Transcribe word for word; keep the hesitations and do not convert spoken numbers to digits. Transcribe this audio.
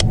I